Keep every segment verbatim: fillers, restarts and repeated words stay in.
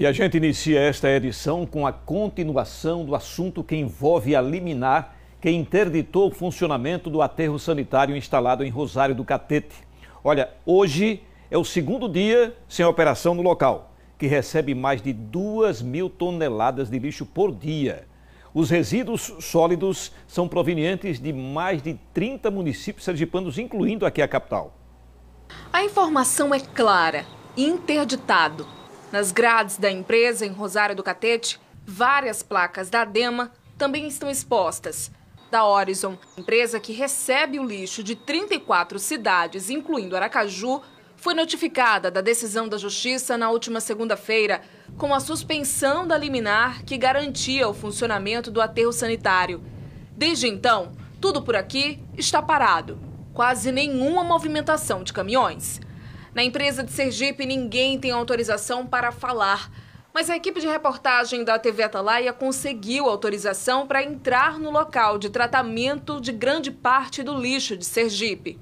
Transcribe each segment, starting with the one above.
E a gente inicia esta edição com a continuação do assunto que envolve a liminar que interditou o funcionamento do aterro sanitário instalado em Rosário do Catete. Olha, hoje é o segundo dia sem operação no local, que recebe mais de duas mil toneladas de lixo por dia. Os resíduos sólidos são provenientes de mais de trinta municípios sergipanos, incluindo aqui a capital. A informação é clara: interditado. Nas grades da empresa, em Rosário do Catete, várias placas da ADEMA também estão expostas. Da Horizon, empresa que recebe o lixo de trinta e quatro cidades, incluindo Aracaju, foi notificada da decisão da Justiça na última segunda-feira, com a suspensão da liminar que garantia o funcionamento do aterro sanitário. Desde então, tudo por aqui está parado. Quase nenhuma movimentação de caminhões. Na empresa de Sergipe, ninguém tem autorização para falar, mas a equipe de reportagem da T V Atalaia conseguiu autorização para entrar no local de tratamento de grande parte do lixo de Sergipe.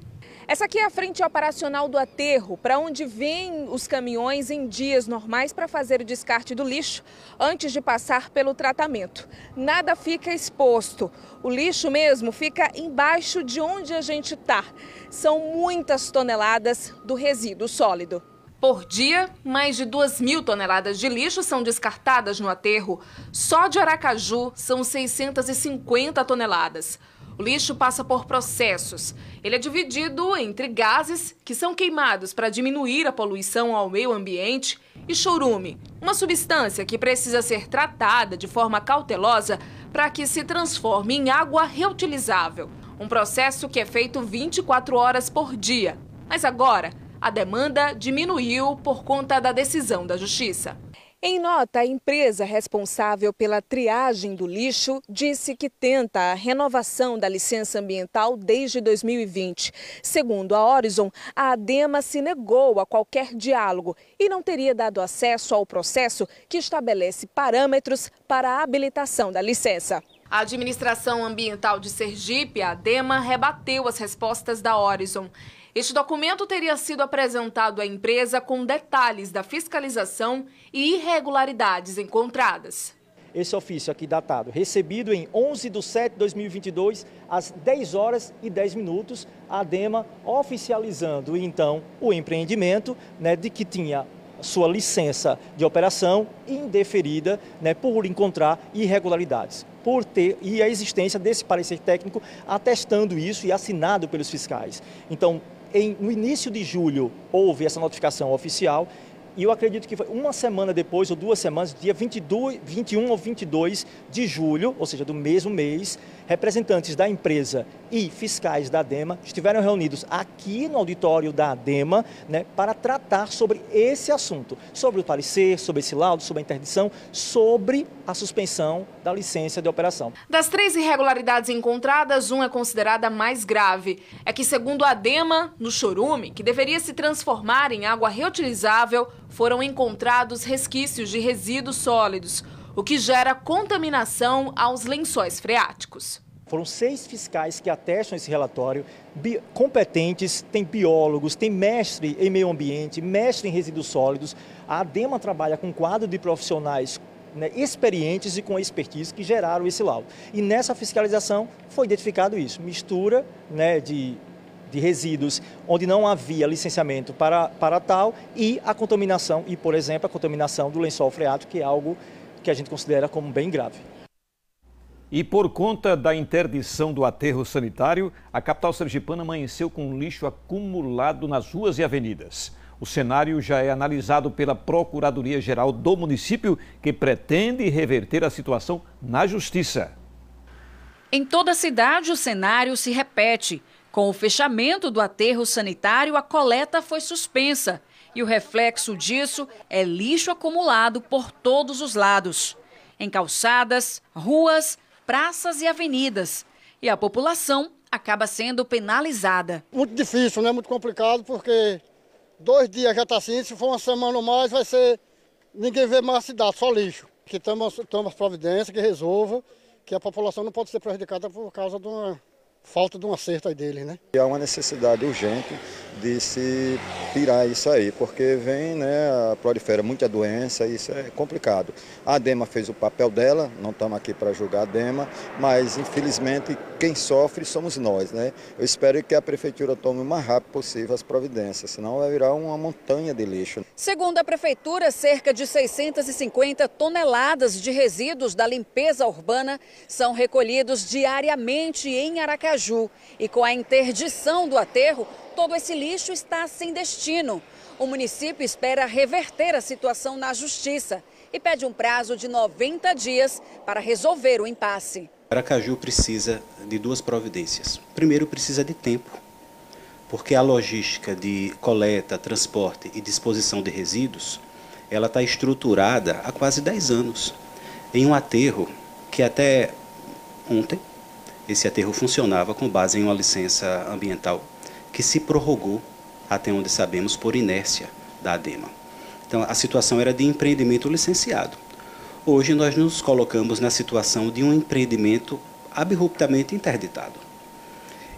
Essa aqui é a frente operacional do aterro, para onde vêm os caminhões em dias normais para fazer o descarte do lixo antes de passar pelo tratamento. Nada fica exposto. O lixo mesmo fica embaixo de onde a gente está. São muitas toneladas do resíduo sólido. Por dia, mais de duas mil toneladas de lixo são descartadas no aterro. Só de Aracaju são seiscentas e cinquenta toneladas. O lixo passa por processos. Ele é dividido entre gases, que são queimados para diminuir a poluição ao meio ambiente, e chorume, uma substância que precisa ser tratada de forma cautelosa para que se transforme em água reutilizável. Um processo que é feito vinte e quatro horas por dia. Mas agora, a demanda diminuiu por conta da decisão da Justiça. Em nota, a empresa responsável pela triagem do lixo disse que tenta a renovação da licença ambiental desde dois mil e vinte. Segundo a Horizon, a ADEMA se negou a qualquer diálogo e não teria dado acesso ao processo que estabelece parâmetros para a habilitação da licença. A Administração Ambiental de Sergipe, a ADEMA, rebateu as respostas da Horizon. Este documento teria sido apresentado à empresa com detalhes da fiscalização e irregularidades encontradas. Esse ofício aqui datado, recebido em onze de setembro de dois mil e vinte e dois, às dez horas e dez minutos, a ADEMA oficializando então o empreendimento, né, de que tinha sua licença de operação indeferida, né, por encontrar irregularidades. Por ter, e a existência desse parecer técnico atestando isso e assinado pelos fiscais. Então, Em, no início de julho houve essa notificação oficial e eu acredito que foi uma semana depois ou duas semanas, dia vinte e dois, vinte e um ou vinte e dois de julho, ou seja, do mesmo mês, representantes da empresa e fiscais da ADEMA estiveram reunidos aqui no auditório da ADEMA, né, para tratar sobre esse assunto, sobre o parecer, sobre esse laudo, sobre a interdição, sobre a suspensão da licença de operação. Das três irregularidades encontradas, uma é considerada mais grave. É que, segundo a ADEMA, no chorume, que deveria se transformar em água reutilizável, foram encontrados resquícios de resíduos sólidos, o que gera contaminação aos lençóis freáticos. Foram seis fiscais que atestam esse relatório, competentes, tem biólogos, tem mestre em meio ambiente, mestre em resíduos sólidos. A ADEMA trabalha com um quadro de profissionais, né, experientes e com expertise que geraram esse laudo. E nessa fiscalização foi identificado isso, mistura, né, de... de resíduos onde não havia licenciamento para, para tal e a contaminação, e por exemplo a contaminação do lençol freático, que é algo que a gente considera como bem grave. E por conta da interdição do aterro sanitário, a capital sergipana amanheceu com lixo acumulado nas ruas e avenidas. O cenário já é analisado pela Procuradoria-Geral do município, que pretende reverter a situação na Justiça. Em toda a cidade o cenário se repete. Com o fechamento do aterro sanitário, a coleta foi suspensa e o reflexo disso é lixo acumulado por todos os lados, em calçadas, ruas, praças e avenidas. E a população acaba sendo penalizada. Muito difícil, né? Muito complicado, porque dois dias já está assim, se for uma semana ou mais, vai ser... ninguém vê mais a cidade, só lixo. Que tomamos, tomamos providência, que resolva, que a população não pode ser prejudicada por causa de uma... falta de um acerto aí dele, né? Há uma necessidade urgente de se tirar isso aí, porque vem, né, a prolifera muita doença, isso é complicado. A ADEMA fez o papel dela, não estamos aqui para julgar a ADEMA, mas infelizmente quem sofre somos nós, né? Eu espero que a prefeitura tome o mais rápido possível as providências, senão vai virar uma montanha de lixo. Segundo a prefeitura, cerca de seiscentas e cinquenta toneladas de resíduos da limpeza urbana são recolhidos diariamente em Aracaju e com a interdição do aterro, todo esse lixo está sem destino. O município espera reverter a situação na justiça e pede um prazo de noventa dias para resolver o impasse. Aracaju precisa de duas providências. Primeiro, precisa de tempo, porque a logística de coleta, transporte e disposição de resíduos, ela está estruturada há quase dez anos em um aterro que até ontem, esse aterro funcionava com base em uma licença ambiental que se prorrogou, até onde sabemos, por inércia da ADEMA. Então, a situação era de empreendimento licenciado. Hoje, nós nos colocamos na situação de um empreendimento abruptamente interditado.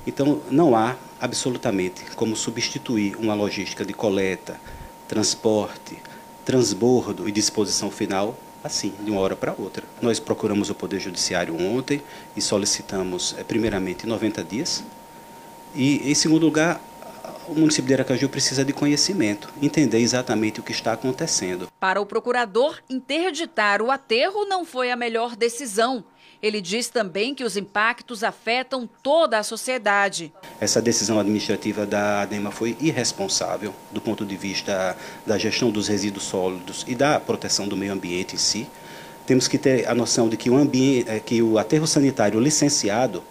Então, não há absolutamente como substituir uma logística de coleta, transporte, transbordo e disposição final assim, de uma hora para outra. Nós procuramos o Poder Judiciário ontem e solicitamos, primeiramente, noventa dias. E, em segundo lugar, o município de Aracaju precisa de conhecimento, entender exatamente o que está acontecendo. Para o procurador, interditar o aterro não foi a melhor decisão. Ele diz também que os impactos afetam toda a sociedade. Essa decisão administrativa da ADEMA foi irresponsável do ponto de vista da gestão dos resíduos sólidos e da proteção do meio ambiente em si. Temos que ter a noção de que o, ambiente, que o aterro sanitário licenciado,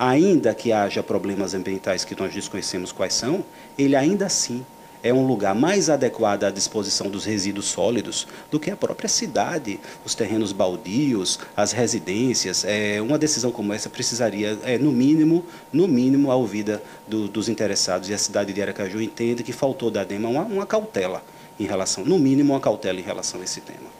ainda que haja problemas ambientais que nós desconhecemos quais são, ele ainda assim é um lugar mais adequado à disposição dos resíduos sólidos do que a própria cidade, os terrenos baldios, as residências. É, uma decisão como essa precisaria, é, no mínimo, no mínimo, a ouvida do, dos interessados. E a cidade de Aracaju entende que faltou da ADEMA uma, uma cautela em relação, no mínimo uma cautela em relação a esse tema.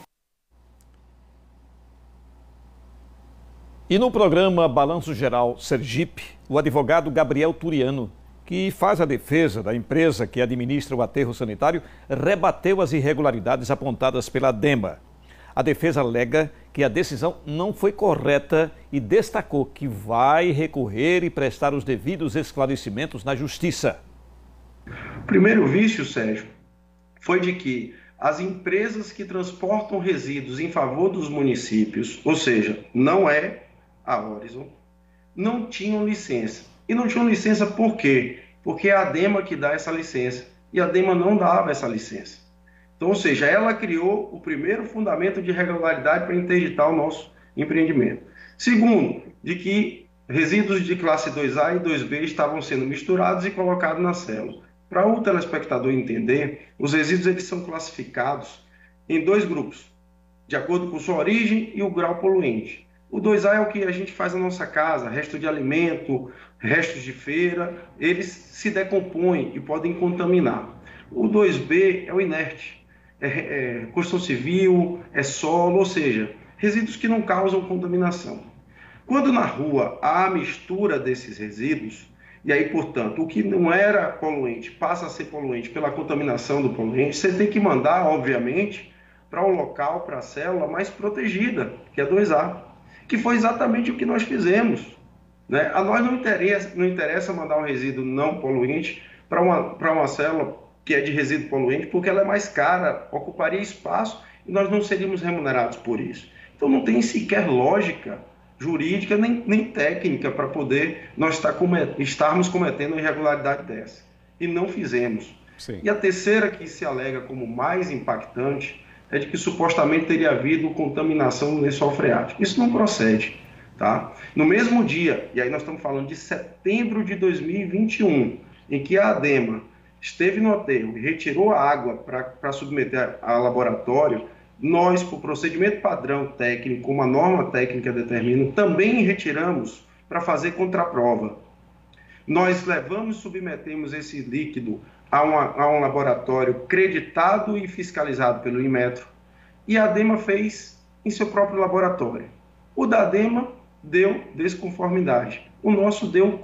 E no programa Balanço Geral Sergipe, o advogado Gabriel Turiano, que faz a defesa da empresa que administra o aterro sanitário, rebateu as irregularidades apontadas pela ADEMA. A defesa alega que a decisão não foi correta e destacou que vai recorrer e prestar os devidos esclarecimentos na justiça. O primeiro vício, Sérgio, foi de que as empresas que transportam resíduos em favor dos municípios, ou seja, não é a Horizon, não tinham licença. E não tinham licença por quê? Porque é a ADEMA que dá essa licença. E a ADEMA não dava essa licença. Então, ou seja, ela criou o primeiro fundamento de irregularidade para interditar o nosso empreendimento. Segundo, de que resíduos de classe dois A e dois B estavam sendo misturados e colocados na célula. Para o telespectador entender, os resíduos eles são classificados em dois grupos, de acordo com sua origem e o grau poluente. O dois A é o que a gente faz na nossa casa, resto de alimento, restos de feira, eles se decompõem e podem contaminar. O dois B é o inerte, é, é construção civil, é solo, ou seja, resíduos que não causam contaminação. Quando na rua há a mistura desses resíduos, e aí, portanto, o que não era poluente passa a ser poluente pela contaminação do poluente, você tem que mandar, obviamente, para um local, para a célula mais protegida, que é dois A. Que foi exatamente o que nós fizemos, né? A nós não interessa, não interessa mandar um resíduo não poluente para uma, para uma célula que é de resíduo poluente, porque ela é mais cara, ocuparia espaço e nós não seríamos remunerados por isso. Então não tem sequer lógica jurídica nem, nem técnica para poder nós estarmos cometendo uma irregularidade dessa. E não fizemos. Sim. E a terceira que se alega como mais impactante é de que supostamente teria havido contaminação no lençol freático. Isso não procede, tá? No mesmo dia, e aí nós estamos falando de setembro de dois mil e vinte e um, em que a ADEMA esteve no aterro e retirou a água para submeter a laboratório, nós, por procedimento padrão técnico, como a norma técnica determina, também retiramos para fazer contraprova. Nós levamos e submetemos esse líquido A, uma, a um laboratório creditado e fiscalizado pelo Inmetro, e a ADEMA fez em seu próprio laboratório. O da ADEMA deu desconformidade. O nosso deu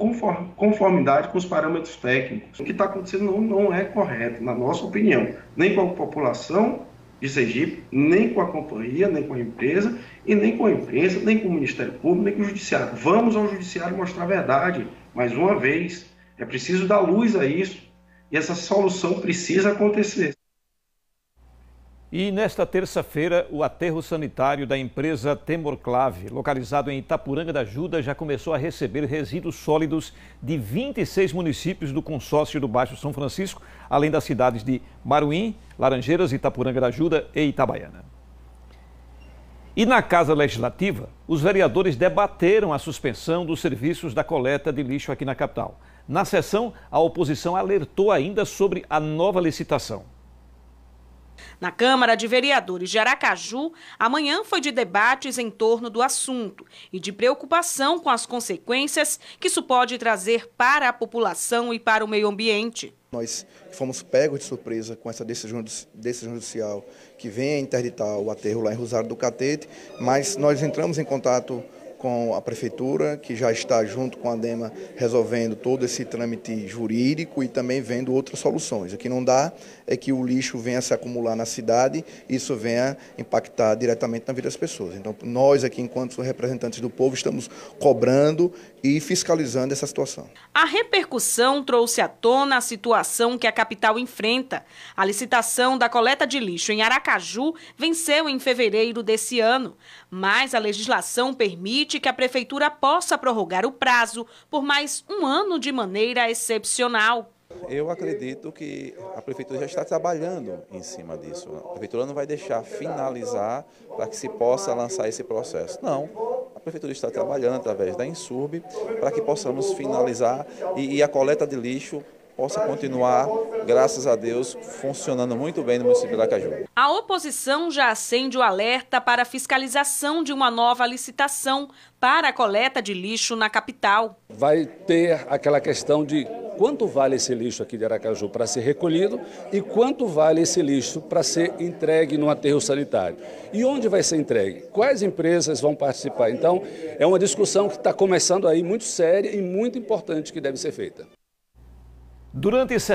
conformidade com os parâmetros técnicos. O que está acontecendo não, não é correto, na nossa opinião, nem com a população de Sergipe, nem com a companhia, nem com a empresa, e nem com a imprensa, nem com o Ministério Público, nem com o Judiciário. Vamos ao Judiciário mostrar a verdade, mais uma vez. É preciso dar luz a isso, e essa solução precisa acontecer. E nesta terça-feira, o aterro sanitário da empresa Temorclave, localizado em Itapuranga da Ajuda, já começou a receber resíduos sólidos de vinte e seis municípios do consórcio do Baixo São Francisco, além das cidades de Maruim, Laranjeiras, Itapuranga da Ajuda e Itabaiana. E na Casa Legislativa, os vereadores debateram a suspensão dos serviços da coleta de lixo aqui na capital. Na sessão, a oposição alertou ainda sobre a nova licitação. Na Câmara de Vereadores de Aracaju, amanhã foi de debates em torno do assunto e de preocupação com as consequências que isso pode trazer para a população e para o meio ambiente. Nós fomos pegos de surpresa com essa decisão, decisão judicial que vem interditar o aterro lá em Rosário do Catete, mas nós entramos em contato com a Prefeitura, que já está junto com a ADEMA resolvendo todo esse trâmite jurídico e também vendo outras soluções. O que não dá é que o lixo venha se acumular na cidade e isso venha impactar diretamente na vida das pessoas. Então, nós aqui, enquanto representantes do povo, estamos cobrando e fiscalizando essa situação. A repercussão trouxe à tona a situação que a capital enfrenta. A licitação da coleta de lixo em Aracaju venceu em fevereiro desse ano, mas a legislação permite que a Prefeitura possa prorrogar o prazo por mais um ano de maneira excepcional. Eu acredito que a Prefeitura já está trabalhando em cima disso. A Prefeitura não vai deixar finalizar para que se possa lançar esse processo. Não, a Prefeitura está trabalhando através da Insurb para que possamos finalizar e, e a coleta de lixo possa continuar, graças a Deus, funcionando muito bem no município de Aracaju. A oposição já acende o alerta para a fiscalização de uma nova licitação para a coleta de lixo na capital. Vai ter aquela questão de quanto vale esse lixo aqui de Aracaju para ser recolhido e quanto vale esse lixo para ser entregue no aterro sanitário. E onde vai ser entregue? Quais empresas vão participar? Então, é uma discussão que está começando aí, muito séria e muito importante, que deve ser feita. Durante essa